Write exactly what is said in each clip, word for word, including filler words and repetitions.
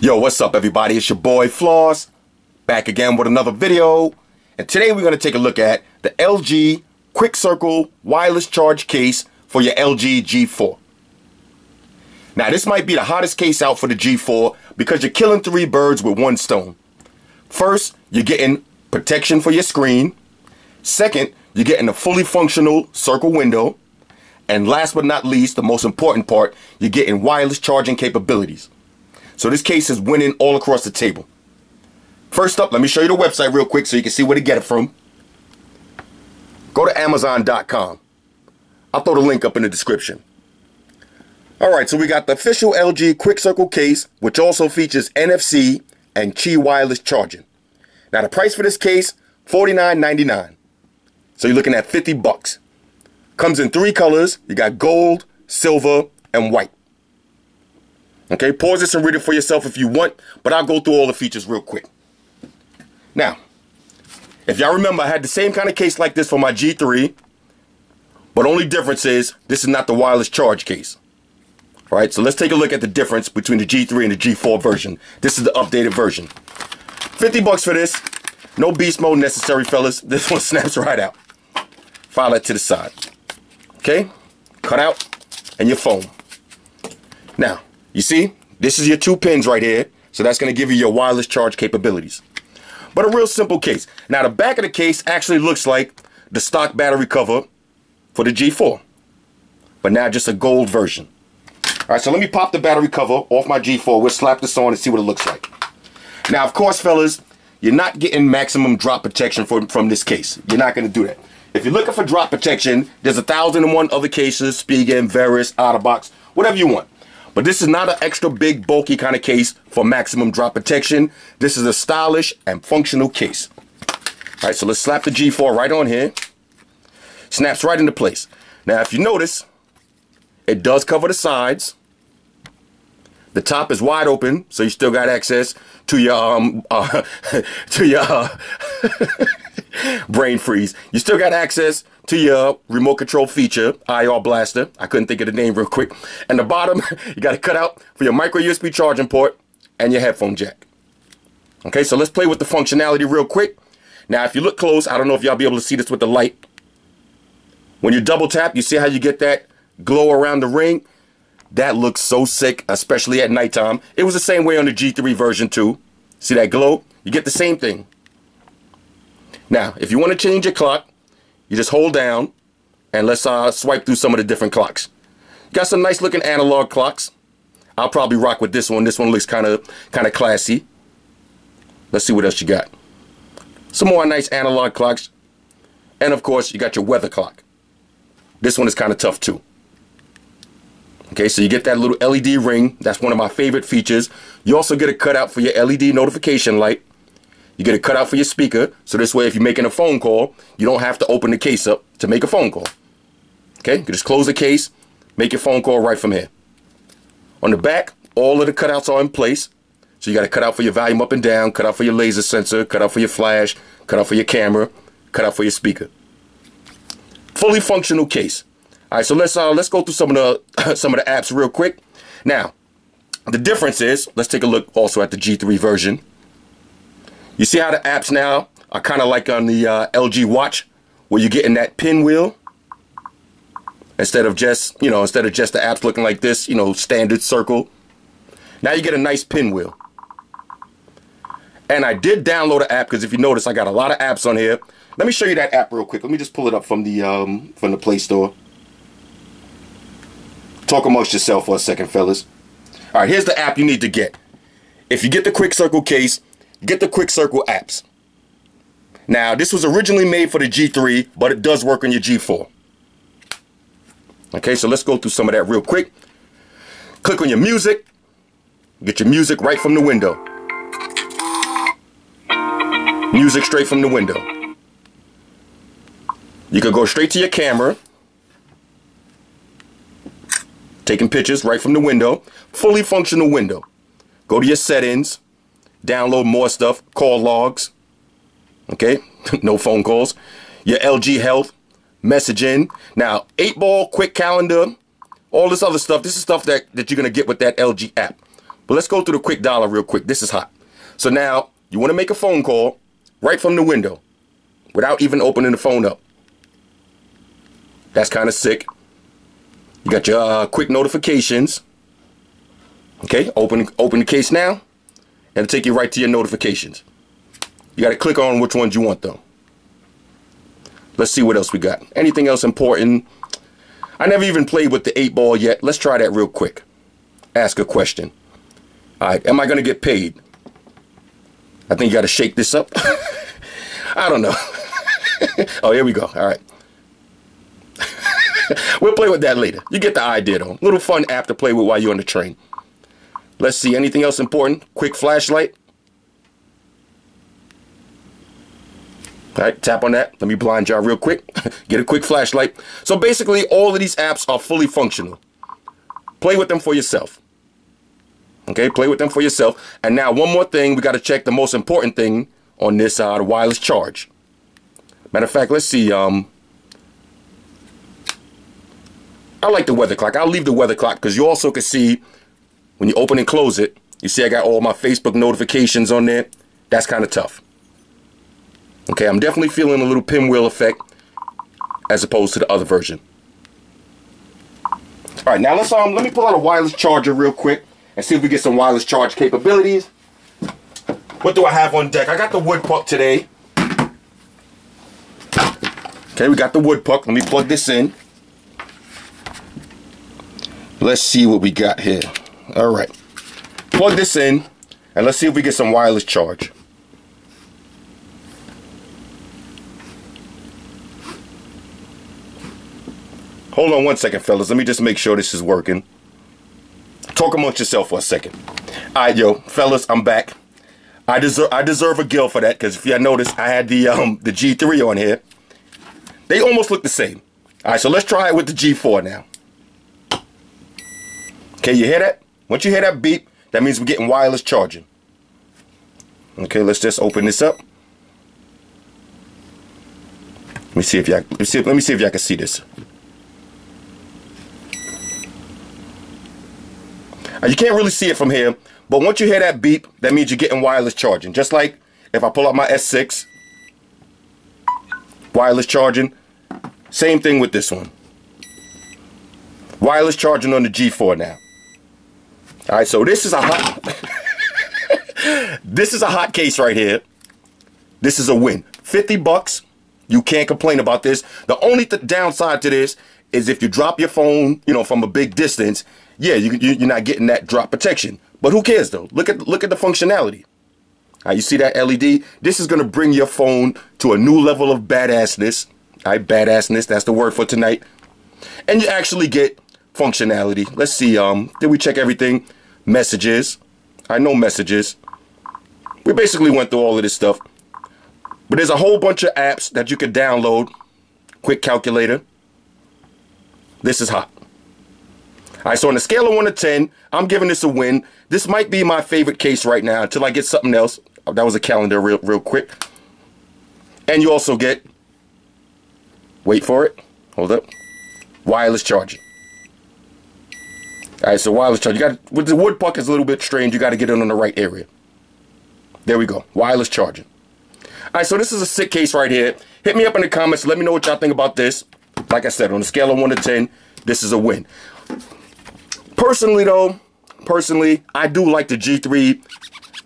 Yo, what's up everybody, it's your boy Floss, back again with another video. And today we're going to take a look at the L G Quick Circle wireless charge case for your L G G four. Now this might be the hottest case out for the G four because you're killing three birds with one stone. First, you're getting protection for your screen. Second, you're getting a fully functional circle window. And last but not least, the most important part, you're getting wireless charging capabilities. So this case is winning all across the table. First up, let me show you the website real quick so you can see where to get it from. Go to Amazon dot com. I'll throw the link up in the description. Alright, so we got the official L G Quick Circle case, which also features N F C and Qi wireless charging. Now the price for this case, forty-nine ninety-nine. So you're looking at fifty bucks. Comes in three colors. You got gold, silver, and white. Okay, pause this and read it for yourself if you want, but I'll go through all the features real quick. Now, if y'all remember, I had the same kind of case like this for my G three, but only difference is this is not the wireless charge case. All right, so let's take a look at the difference between the G three and the G four version. This is the updated version. fifty bucks for this. No beast mode necessary, fellas. This one snaps right out. File that to the side. Okay, cut out, and your phone. Now, you see, this is your two pins right here, so that's going to give you your wireless charge capabilities. But a real simple case. Now the back of the case actually looks like the stock battery cover for the G four, but now just a gold version. Alright, so let me pop the battery cover off my G four, we'll slap this on and see what it looks like. Now of course fellas, you're not getting maximum drop protection from, from this case. You're not going to do that. If you're looking for drop protection, there's a thousand and one other cases, Spigen, Verus, OtterBox, whatever you want. But this is not an extra big bulky kind of case for maximum drop protection. This is a stylish and functional case. Alright, so let's slap the G four right on here. Snaps right into place. Now if you notice, it does cover the sides. The top is wide open, so you still got access to your um uh, to your uh, brain freeze. You still got access to your remote control feature, I R blaster. I couldn't think of the name real quick. And the bottom, you got to cut out for your micro U S B charging port and your headphone jack. Okay, so let's play with the functionality real quick. Now, if you look close, I don't know if y'all be able to see this with the light. When you double tap, you see how you get that glow around the ring? That looks so sick, especially at nighttime. It was the same way on the G three version too. See that glow? You get the same thing. Now, if you want to change your clock, you just hold down and let's uh, swipe through some of the different clocks. Got some nice looking analog clocks. I'll probably rock with this one. This one looks kind of kind of classy. Let's see what else you got. Some more nice analog clocks. And of course, you got your weather clock. This one is kind of tough too. Okay, so you get that little L E D ring. That's one of my favorite features. You also get a cutout for your L E D notification light. You get a cutout for your speaker, so this way if you're making a phone call, you don't have to open the case up to make a phone call. Okay, you just close the case, make your phone call right from here. On the back, all of the cutouts are in place. So you got a cutout for your volume up and down, cutout for your laser sensor, cutout for your flash, cutout for your camera, cutout for your speaker. Fully functional case. All right, so let's uh, let's go through some of the some of the apps real quick. Now, the difference is, let's take a look also at the G three version. You see how the apps now are kind of like on the uh, L G watch, where you're getting that pinwheel instead of just, you know, instead of just the apps looking like this, you know, standard circle. Now you get a nice pinwheel. And I did download an app because if you notice, I got a lot of apps on here. Let me show you that app real quick. Let me just pull it up from the um, from the Play Store. Talk amongst yourself for a second, fellas. All right, here's the app you need to get. If you get the Quick Circle case, get the Quick Circle apps. Now, this was originally made for the G three, but it does work on your G four. Okay, so let's go through some of that real quick. Click on your music. Get your music right from the window. Music straight from the window. You can go straight to your camera. Taking pictures right from the window. Fully functional window. Go to your settings. Download more stuff, call logs, okay, no phone calls, your L G Health, messaging, now eight ball, quick calendar, all this other stuff. This is stuff that, that you're going to get with that L G app. But let's go through the quick dialer real quick. This is hot. So now you want to make a phone call right from the window without even opening the phone up. That's kind of sick. You got your uh, quick notifications. Okay, open open the case now, and it'll take you right to your notifications. You got to click on which ones you want though. Let's see what else we got. Anything else important? I never even played with the eight ball yet. Let's try that real quick. Ask a question. All right, am I going to get paid? I think you got to shake this up. I don't know. Oh, here we go. All right. We'll play with that later. You get the idea though. Little fun app to play with while you're on the train. Let's see, anything else important? Quick flashlight. All right, tap on that. Let me blind y'all real quick. Get a quick flashlight. So basically, all of these apps are fully functional. Play with them for yourself. Okay, play with them for yourself. And now one more thing, we got to check the most important thing on this side, uh, wireless charge. Matter of fact, let's see. Um, I like the weather clock. I'll leave the weather clock because you also can see when you open and close it, you see I got all my Facebook notifications on there. That's kind of tough. Okay, I'm definitely feeling a little pinwheel effect as opposed to the other version. All right, now let's um let me pull out a wireless charger real quick and see if we get some wireless charge capabilities. What do I have on deck? I got the wood puck today. Okay, we got the wood puck. Let me plug this in. Let's see what we got here. All right, plug this in and let's see if we get some wireless charge. Hold on one second, fellas. Let me just make sure this is working. Talk amongst yourself for a second. All right, yo, fellas, I'm back. I deserve I deserve a gill for that because if y'all notice, I had the um the G three on here. They almost look the same. All right, so let's try it with the G four now. Okay, you hear that? Once you hear that beep, that means we're getting wireless charging. Okay, let's just open this up. Let me see if y'all let me see if, let me see if y'all can see this. You can't really see it from here, but once you hear that beep, that means you're getting wireless charging. Just like if I pull out my S six, wireless charging, same thing with this one. Wireless charging on the G four now. All right, so this is a hot, this is a hot case right here. This is a win. fifty bucks, you can't complain about this. The only th downside to this is if you drop your phone, you know, from a big distance, yeah, you, you, you're not getting that drop protection. But who cares though? Look at look at the functionality. All right, you see that L E D? This is gonna bring your phone to a new level of badassness. All right, badassness. That's the word for tonight. And you actually get functionality. Let's see. Um, did we check everything? Messages. I know messages. We basically went through all of this stuff. But there's a whole bunch of apps that you could download. Quick calculator. This is hot. All right, so on a scale of one to ten, I'm giving this a win. This might be my favorite case right now until I get something else. Oh, that was a calendar real, real quick. And you also get, wait for it, hold up, wireless charging. All right, so wireless charge. You got, with the wood puck is a little bit strange. You got to get it on the right area. There we go, wireless charging. All right, so this is a sick case right here. Hit me up in the comments. Let me know what y'all think about this. Like I said, on a scale of one to ten, this is a win. Personally though, personally, I do like the G three,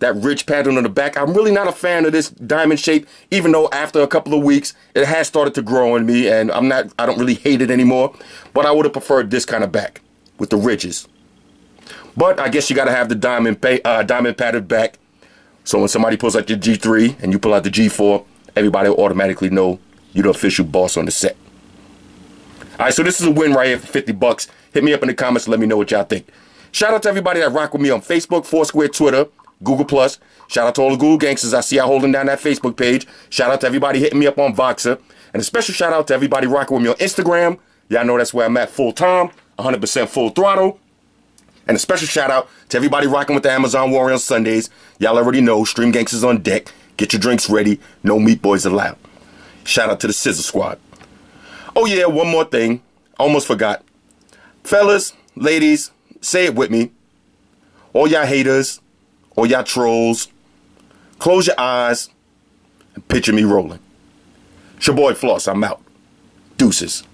that rich pattern on the back. I'm really not a fan of this diamond shape, even though after a couple of weeks, it has started to grow on me and I'm not, I don't really hate it anymore, but I would have preferred this kind of back with the ridges. But I guess you gotta have the diamond, pay, uh, diamond patterned back. So when somebody pulls out your G three and you pull out the G four, everybody will automatically know you're the official boss on the set. All right, so this is a win right here for fifty bucks. Hit me up in the comments and let me know what y'all think. Shout out to everybody that rock with me on Facebook, Foursquare, Twitter, Google plus. Shout out to all the Google gangsters I see out holding down that Facebook page. Shout out to everybody hitting me up on Voxer. And a special shout out to everybody rocking with me on Instagram. Y'all know that's where I'm at full time, one hundred percent full throttle. And a special shout out to everybody rocking with the Amazon Warrior on Sundays. Y'all already know, Stream Gangsters on deck. Get your drinks ready. No meat boys allowed. Shout out to the Scissor Squad. Oh yeah, one more thing. Almost forgot. Fellas, ladies, say it with me. all y'all haters, all y'all trolls, close your eyes and picture me rolling. It's your boy Floss. I'm out. Deuces.